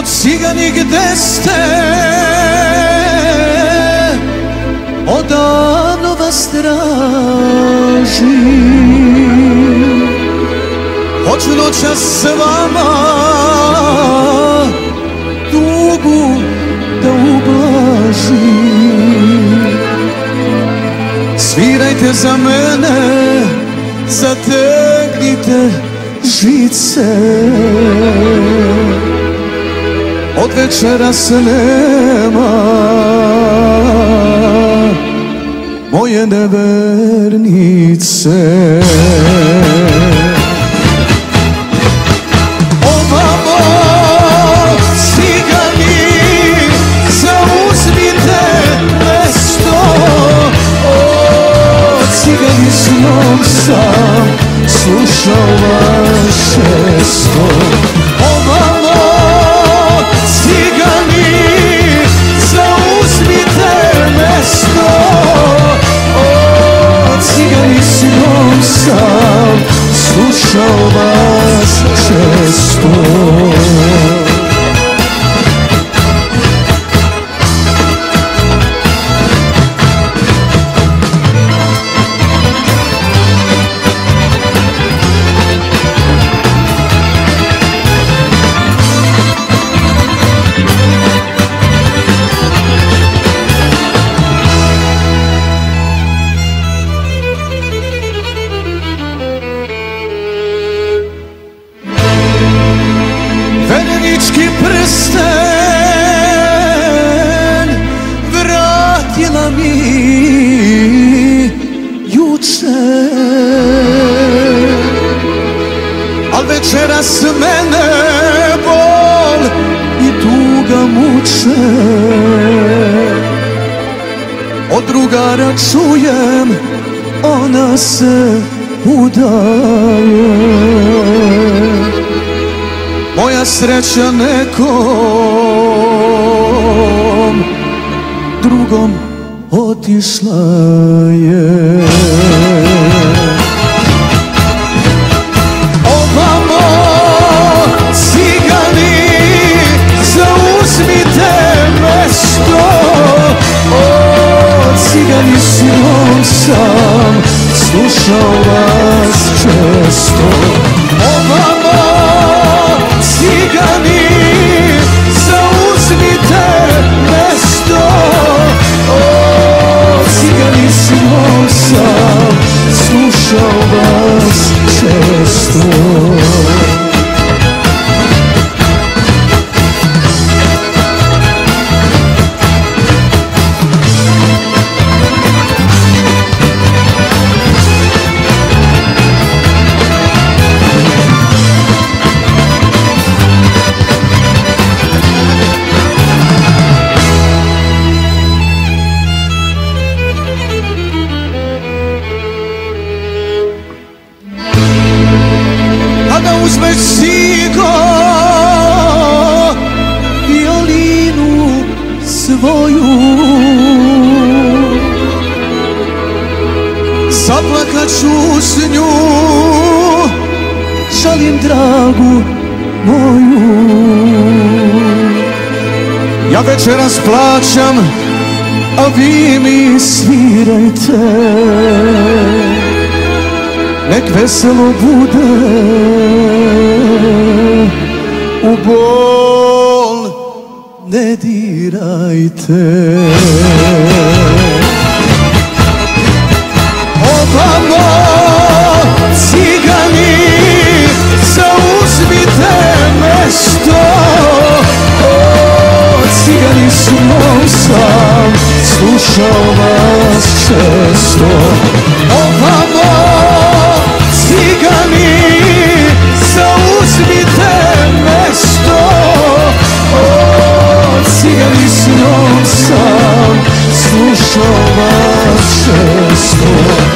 od cigani gde ste, odavno vas tražim. Hoću noćas s vama tugu da ublažim. Svirajte za mene, zategnite žice. Od večeras nema moje nevernice. Snom sam slušao vaše sto. Ovamo, cigani, zauzmite mesto. O, cigani, snom sam slušao vas često. Verenički prsten vratila mi juče, al večeras mene bol i tuga muče. Od drugara čujem ona se udaje. Moja sreća nekom drugom otišla je. Ovamo, cigani, zauzmite mesto. O, cigani, snom sam slušao vas često. Ovamo, cigani, zauzmite mesto. O, cigani, snom sam slušao vas često. Uzmeš cigo, violinu svoju, zaplakaću s nju, žalim dragu moju. Ja večeras plaćam, a vi mi svirajte. Nek veselo bude u bol ne dirajte. Ovamo, cigani, zauzmite mesto. O, cigani, snom sam slušao vas često. Ovamo, cigani, zauzmite mesto. O, cigani, snom sam slušao vas često.